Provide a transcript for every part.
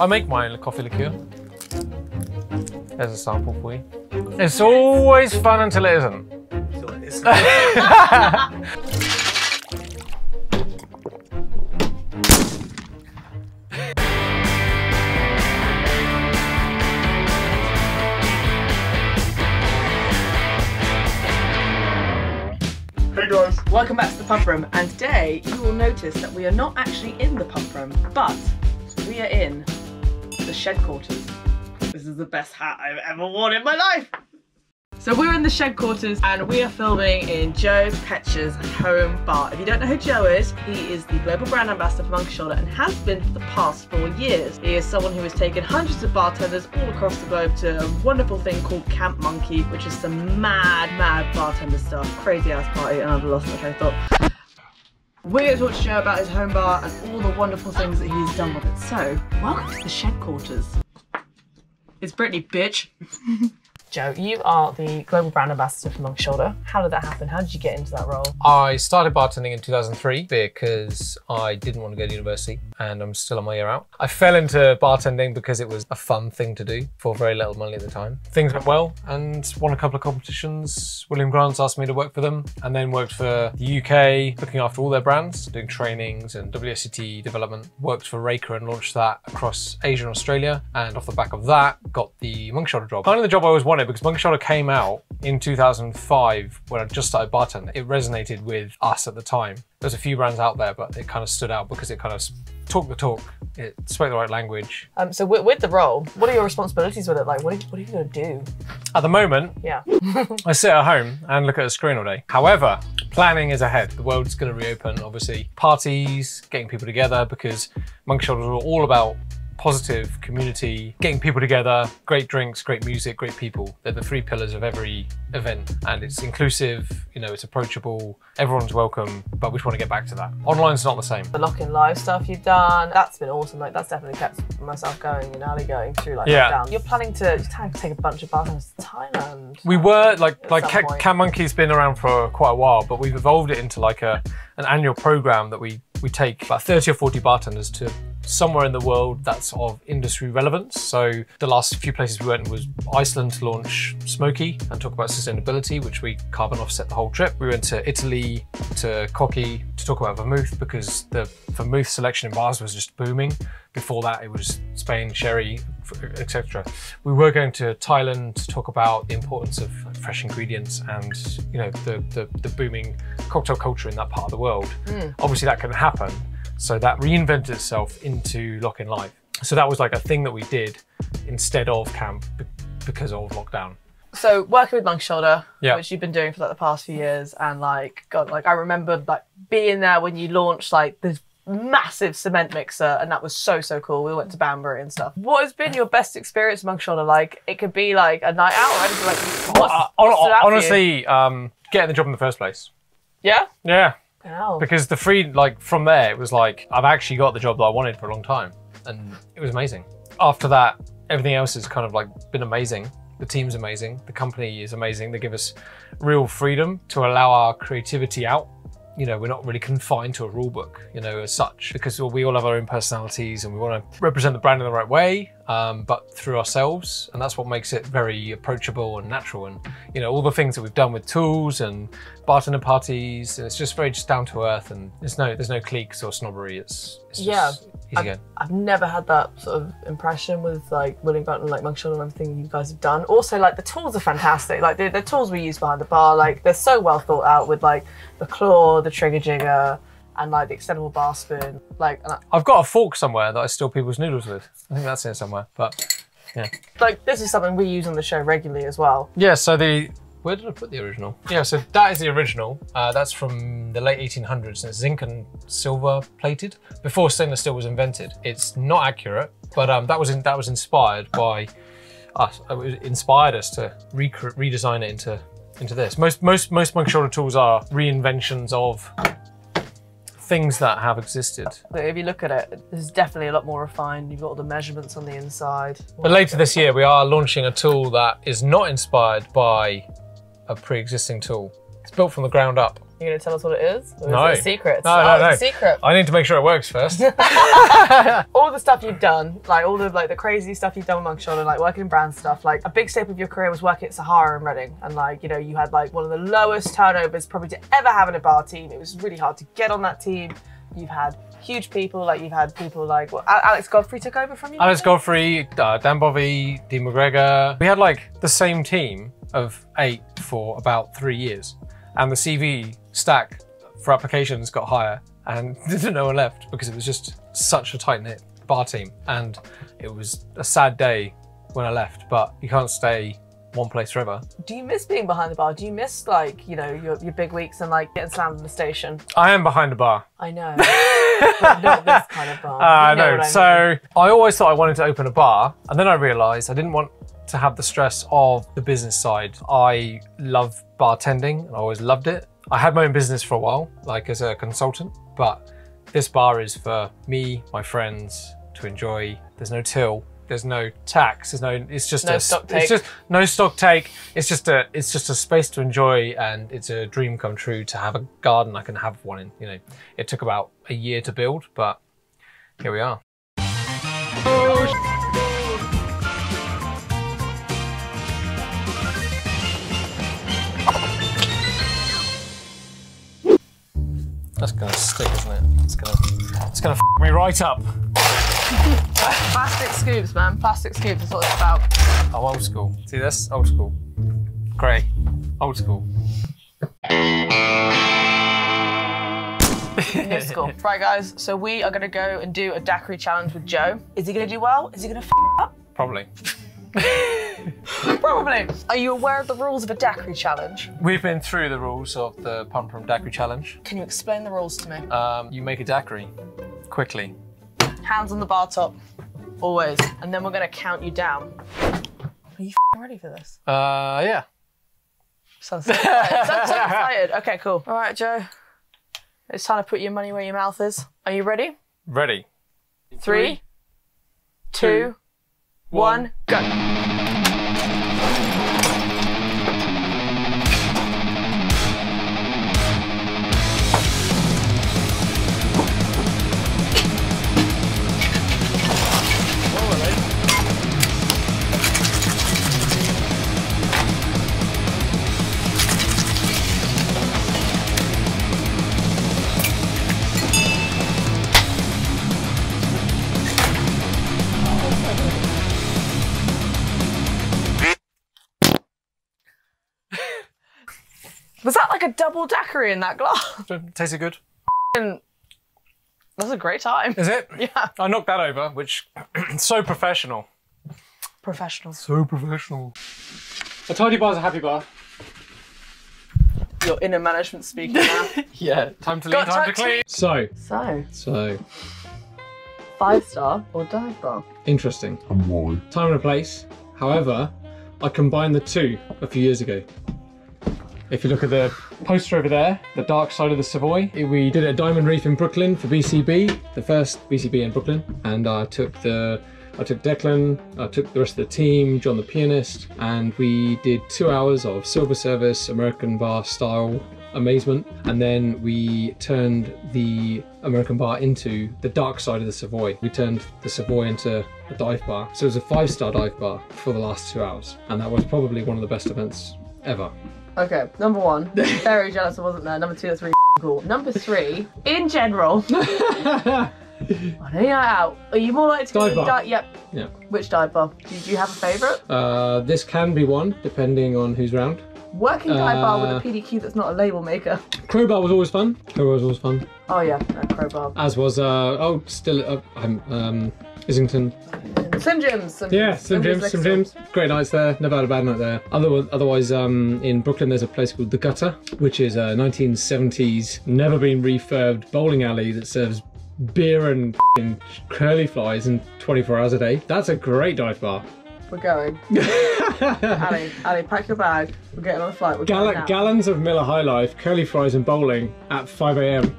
I make my own coffee liqueur. There's a sample for you. It's always fun until it isn't. Until it isn't. Hey guys. Welcome back to The Pump Room, and today you will notice that we are not actually in The Pump Room, but we are in the Shed Quarters. This is the best hat I've ever worn in my life! So we're in the Shed Quarters and we are filming in Joe Petch's home bar. If you don't know who Joe is, he is the global brand ambassador for Monkey Shoulder and has been for the past 4 years. He is someone who has taken hundreds of bartenders all across the globe to a wonderful thing called Camp Monkey, which is some mad bartender stuff. Crazy ass party, and I've lost my train of thought. We're going to talk to Joe about his home bar and all the wonderful things that he's done with it. So, welcome to the Shed Quarters. It's Brittany, bitch. Joe, you are the global brand ambassador for Monkey Shoulder. How did that happen? How did you get into that role? I started bartending in 2003 because I didn't want to go to university and I'm still on my year out. I fell into bartending because it was a fun thing to do for very little money at the time. Things went well and won a couple of competitions. William Grant asked me to work for them and then worked for the UK, looking after all their brands, doing trainings and WSCT development. Worked for Reyka and launched that across Asia and Australia, and off the back of that, got the Monkey Shoulder job. Kind of the job I always wanted, because Monkey Shoulder came out in 2005 when I just started bartending. It resonated with us at the time. There's a few brands out there, but it kind of stood out because it kind of talked the talk. It spoke the right language. So with the role, what are your responsibilities with it? Like, what are you going to do? At the moment, yeah, I sit at home and look at a screen all day. However, planning is ahead. The world's going to reopen, obviously. Parties, getting people together, because Monkey Shoulder was all about positive community, getting people together, great drinks, great music, great people. They're the three pillars of every event, and it's inclusive, you know, it's approachable, everyone's welcome, but we just want to get back to that. Online's not the same. The Lock-in Live stuff you've done, that's been awesome. Like, that's definitely kept myself going and Ali going through, like, yeah, lockdown. You're planning to take a bunch of bartenders to Thailand. We were, like Camp Monkey's been around for quite a while, but we've evolved it into like an annual program that we take about 30 or 40 bartenders to somewhere in the world that's of industry relevance. So the last few places we went was Iceland to launch Smoky and talk about sustainability, which we carbon offset the whole trip. We went to Italy, to Cocky, to talk about Vermouth, because the Vermouth selection in bars was just booming. Before that, it was Spain, sherry, etc. We were going to Thailand to talk about the importance of fresh ingredients and, you know, the booming cocktail culture in that part of the world. Mm. Obviously that couldn't happen. So that reinvented itself into Lock-in Live. So that was like a thing that we did instead of camp because of lockdown. So working with Monkey Shoulder, yeah, which you've been doing for like the past few years, and like, God, like I remember like being there when you launched like this massive cement mixer, and that was so cool. We went to Banbury and stuff. What has been your best experience with Monkey Shoulder? Like, it could be like a night out or anything, like honestly, getting the job in the first place. Yeah? Yeah. Wow. Because the free, like from there, it was like, I've actually got the job that I wanted for a long time. And it was amazing. After that, everything else has kind of like been amazing. The team's amazing. The company is amazing. They give us real freedom to allow our creativity out. You know, we're not really confined to a rule book, you know, as such, because we all have our own personalities and we want to represent the brand in the right way, but through ourselves. And that's what makes it very approachable and natural. And, you know, all the things that we've done with tools and bartender parties, and it's just very just down to earth, and there's no cliques or snobbery. It's just easy going. I've never had that sort of impression with like William Grant and like Monkey Shoulder and everything you guys have done. Also, like the tools are fantastic. Like the tools we use behind the bar, like they're so well thought out with like the claw, the trigger jigger, and like the extendable bar spoon. Like, and I've got a fork somewhere that I steal people's noodles with. I think that's here somewhere, but yeah. Like this is something we use on the show regularly as well. Yeah, so where did I put the original? Yeah, so that is the original. That's from the late 1800s, and it's zinc and silver plated before stainless steel was invented. It's not accurate, but that was inspired by us. It inspired us to redesign it into this. Most Monkey Shoulder tools are reinventions of things that have existed. If you look at it, there's definitely a lot more refined. You've got all the measurements on the inside. But later this year, we are launching a tool that is not inspired by a pre-existing tool. It's built from the ground up. You gonna tell us what it is? Or no. Is it a secret? No, no, no. It's a secret. I need to make sure it works first. All the stuff you've done, like all the crazy stuff you've done with Monkey Shoulder, like working in brand stuff, like a big staple of your career was working at Sahara in Reading, and like, you know, you had like one of the lowest turnovers probably to ever have in a bar team. It was really hard to get on that team. You've had huge people, like you've had people like, well, Alex Godfrey took over from you? Alex Godfrey, Dan Bobby, Dean McGregor. We had like the same team of 8 for about 3 years. And the CV stack for applications got higher and no one left because it was just such a tight-knit bar team. And it was a sad day when I left, but you can't stay one place forever. Do you miss being behind the bar? Do you miss like, you know, your big weeks and like getting slammed in the station? I am behind the bar. I know, but not this kind of bar. No, so I always thought I wanted to open a bar, and then I realized I didn't want to have the stress of the business side. I love bartending and I always loved it. I had my own business for a while, like as a consultant, but this bar is for me, my friends, to enjoy. There's no till, there's no tax, there's no, it's just no stock take. It's just a space to enjoy, and it's a dream come true to have a garden I can have one in, you know. It took about a year to build, but here we are. Oh, that's gonna stick, isn't it? It's gonna f me right up. Plastic scoops, man. Plastic scoops is what it's about. Oh, old school. See this? Old school. Grey. Old school. New school. Right, guys. So we are gonna go and do a daiquiri challenge with Joe. Is he gonna do well? Is he gonna f up? Probably. Probably. Are you aware of the rules of a daiquiri challenge? We've been through the rules of the Pump Room daiquiri challenge. Can you explain the rules to me? You make a daiquiri quickly. Hands on the bar top, always. And then we're going to count you down. Are you f***ing ready for this? Yeah. Sounds so excited. Sounds so excited. Okay, cool. All right, Joe. It's time to put your money where your mouth is. Are you ready? Ready. 3, 2, 1, go. Was that like a double daiquiri in that glass? Tasted good. That was a great time. Is it? Yeah. I knocked that over, which so professional. Professional. So professional. A tidy bar is a happy bar. Your inner management speaking now. Yeah. Time to leave, time to clean. So. 5-star or dive bar? Interesting. Time and place. However, I combined the two a few years ago. If you look at the poster over there, the dark side of the Savoy, we did it at Diamond Reef in Brooklyn for BCB, the first BCB in Brooklyn, and I took Declan, I took the rest of the team, John the pianist, and we did 2 hours of silver service, American bar style amazement, and then we turned the American bar into the dark side of the Savoy. We turned the Savoy into a dive bar, so it was a 5-star dive bar for the last 2 hours, and that was probably one of the best events ever. Okay, number 1, very jealous I wasn't there. Number 2, that's really cool. Number 3, in general, on any night out, are you more likely to dive bar? Yep. Yeah. Which dive bar? Do you have a favourite? This can be one, depending on who's round. Working dive bar with a PDQ that's not a label maker. Crowbar was always fun. Oh yeah, Crowbar. As was Islington. Slim Jims. Yeah, Slim Jims. Great nights there. Never had a bad night there. Otherwise, in Brooklyn, there's a place called The Gutter, which is a 1970s, never been refurbed bowling alley that serves beer and curly flies in 24 hours a day. That's a great dive bar. We're going. Ali, pack your bag. We're getting on the flight. Gallons of Miller High Life, curly fries and bowling at 5 a.m.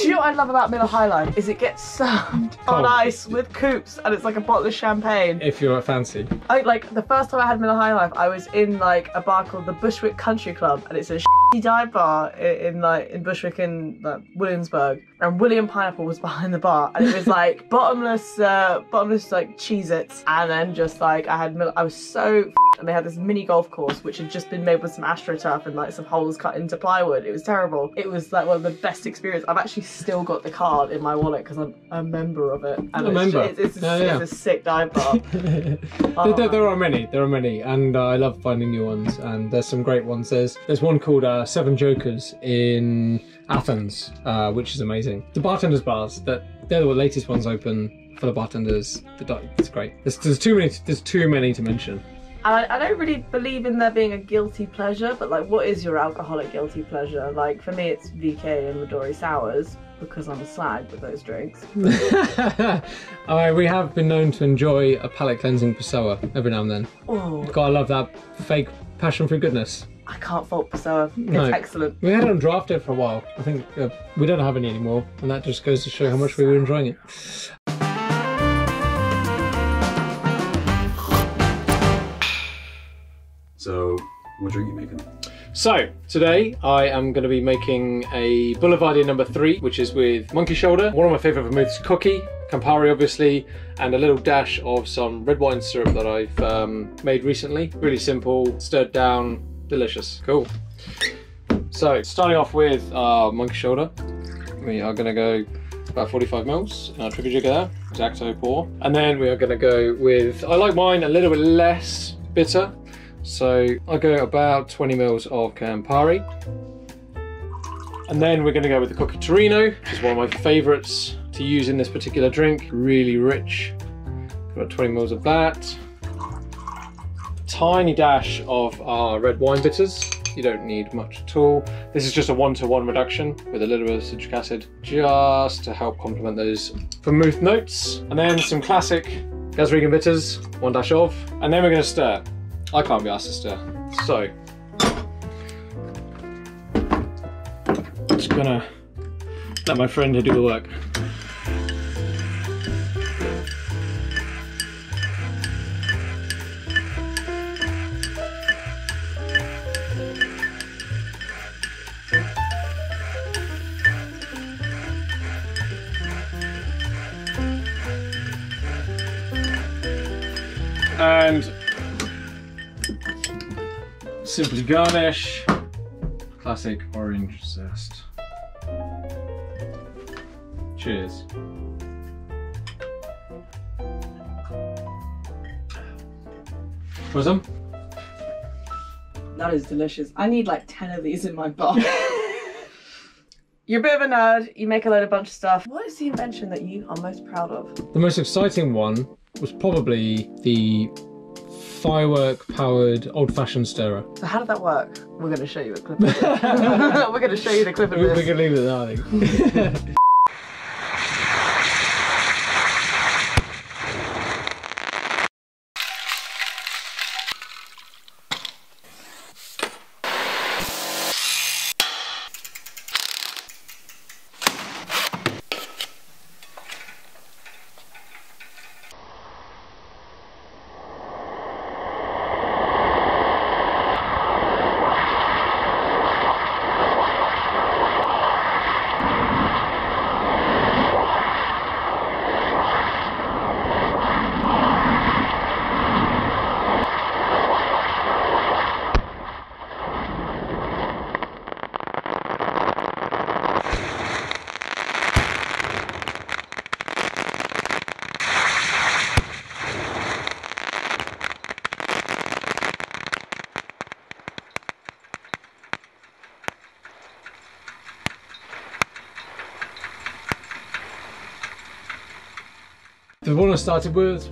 Do you know what I love about Miller High Life is it gets served on ice with coops, and it's like a bottle of champagne. If you're fancy. Like the first time I had Miller High Life, I was in like a bar called the Bushwick Country Club, and it's a shitty dive bar in Bushwick in like, Williamsburg, and William Pineapple was behind the bar, and it was like bottomless like Cheez-Its, and then just like I was so. And they had this mini golf course which had just been made with some AstroTurf and like some holes cut into plywood. It was terrible. It was like one of the best experiences. I've actually still got the card in my wallet because I'm a member of it. And it's a sick dive bar. There are many, and I love finding new ones. And there's some great ones. There's one called Seven Jokers in Athens, which is amazing. The bartenders' bars. They're the latest ones open for the bartenders. It's great. There's too many. There's too many to mention. I don't really believe in there being a guilty pleasure, but like, what is your alcoholic guilty pleasure? Like, for me, it's VK and Midori Sours, because I'm a slag with those drinks. We have been known to enjoy a palate cleansing Passoa every now and then. Oh. God, I love that fake passion for goodness. I can't fault Passoa. No. It's excellent. We had it on drafted for a while. I think we don't have any anymore, and that just goes to show how much we were enjoying it. So, what drink are you making? So, today I am going to be making a Boulevardier No. 3, which is with Monkey Shoulder, one of my favourite vermouths, Cookie, Campari obviously, and a little dash of some red wine syrup that I've made recently. Really simple, stirred down, delicious. Cool. So, starting off with our Monkey Shoulder, we are going to go about 45 mils in our triple jigger there, exacto pour. And then we are going to go with, I like mine a little bit less bitter. So I go about 20 mils of Campari. And then we're gonna go with the Cocchi Torino, which is one of my favorites to use in this particular drink. Really rich, about 20 mils of that. Tiny dash of our red wine bitters. You don't need much at all. This is just a one-to-one reduction with a little bit of citric acid, just to help complement those vermouth notes. And then some classic Garibaldi bitters, one dash of, and then we're gonna stir. I can't be arsed to stir, so just gonna let my friend do the work. And simply garnish, classic orange zest. Cheers. Want some? That is delicious. I need like 10 of these in my bar. You're a bit of a nerd, you make a load of bunch of stuff. What is the invention that you are most proud of? The most exciting one was probably the firework-powered old-fashioned stirrer. So how did that work? We're going to show you a clip of this. We're going to show you the clip of this. We're going to leave it there, I think. The one I started with,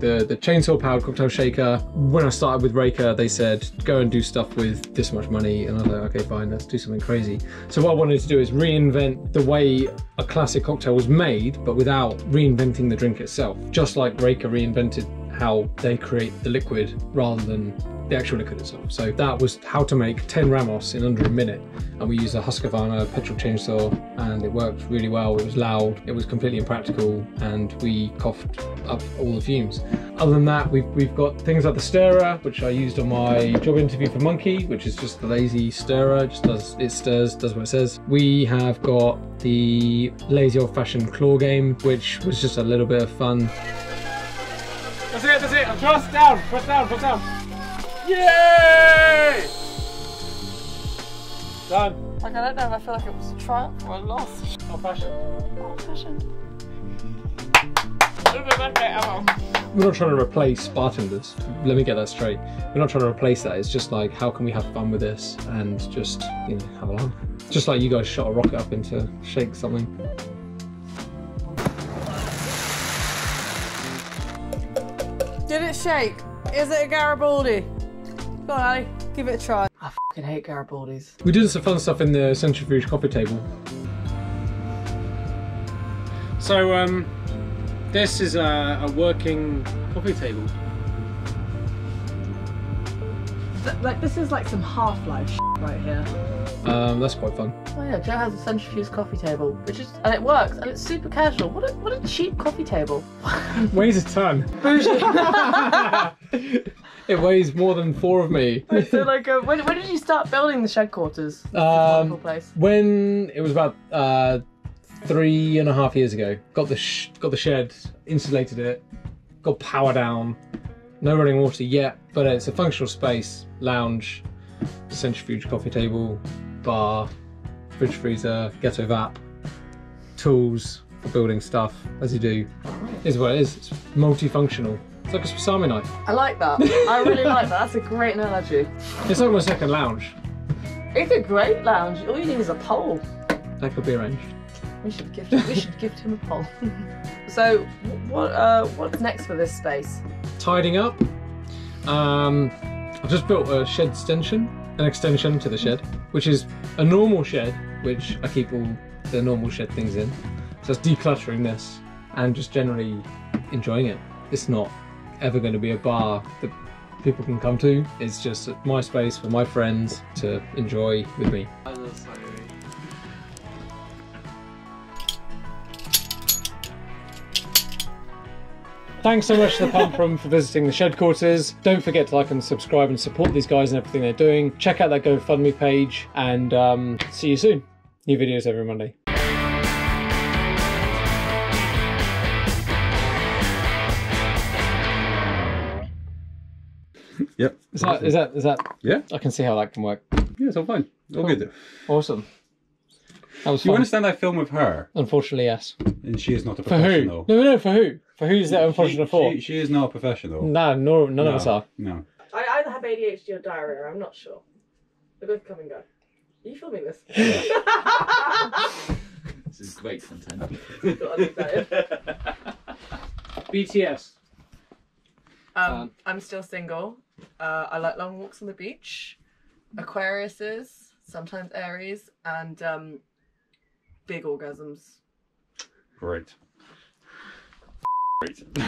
the chainsaw powered cocktail shaker. When I started with Reyka, they said, go and do stuff with this much money. And I was like, okay, fine, let's do something crazy. So what I wanted to do is reinvent the way a classic cocktail was made, but without reinventing the drink itself. Just like Reyka reinvented how they create the liquid rather than the actual liquid itself. So that was how to make 10 Ramos in under a minute. And we used a Husqvarna petrol chainsaw and it worked really well. It was loud, it was completely impractical, and we coughed up all the fumes. Other than that, we've got things like the stirrer, which I used on my job interview for Monkey, which is just the lazy stirrer, just does what it says. We have got the lazy old-fashioned claw game, which was just a little bit of fun. That's it, press down. Yay! Done. Like, I don't know if I feel like it was a triumph or a loss. Old-fashioned. We're not trying to replace bartenders. Let me get that straight. We're not trying to replace that. It's just like, how can we have fun with this and just, you know, have a laugh. Just like you guys shot a rocket up into shake something. Did it shake? Is it a Garibaldi? Come on, Ali, give it a try. I fucking hate Garibaldis. We did some fun stuff in the centrifuge coffee table. So, this is a working coffee table. Like, this is like some Half-Life shit right here. That's quite fun. Oh yeah, Joe has a centrifuge coffee table, which is, and it works, and it's super casual. What a cheap coffee table. Weighs a ton. It weighs more than four of me. So like, when did you start building the Shed Quarters? Wonderful place. When it was about 3.5 years ago. Got the shed, insulated it, got power down, no running water yet, but it's a functional space, lounge, centrifuge coffee table, bar, fridge freezer, ghetto vap, tools for building stuff, as you do. It is what it is, it's multifunctional. It's like a Swiss Army knife. I like that, I really like that, that's a great analogy. It's like my second lounge. It's a great lounge, all you need is a pole. That could be arranged. We should gift him a pole. So, what's next for this space? Tidying up. I've just built a shed extension, an extension to the shed, which is a normal shed, which I keep all the normal shed things in. So it's decluttering this and just generally enjoying it. It's not ever going to be a bar that people can come to. It's just my space for my friends to enjoy with me. I love cider. Thanks so much to The Pump Room for visiting the Shed Quarters. Don't forget to like and subscribe and support these guys and everything they're doing. Check out that GoFundMe page and see you soon. New videos every Monday. Yep. Is that? Yeah. I can see how that can work. Yeah, it's all fine. All cool. Good. Awesome. That was fun. You understand I film with her? Unfortunately, yes. And she is not a professional. For who? No, for who? Who is that unfortunate for? She is not a professional. Nah, none of us are. No. I either have ADHD or diarrhea, I'm not sure. They both come and go. Are you filming this? This is great content. BTS. I'm still single. I like long walks on the beach. Aquariuses, sometimes Aries, and big orgasms. Great. Great.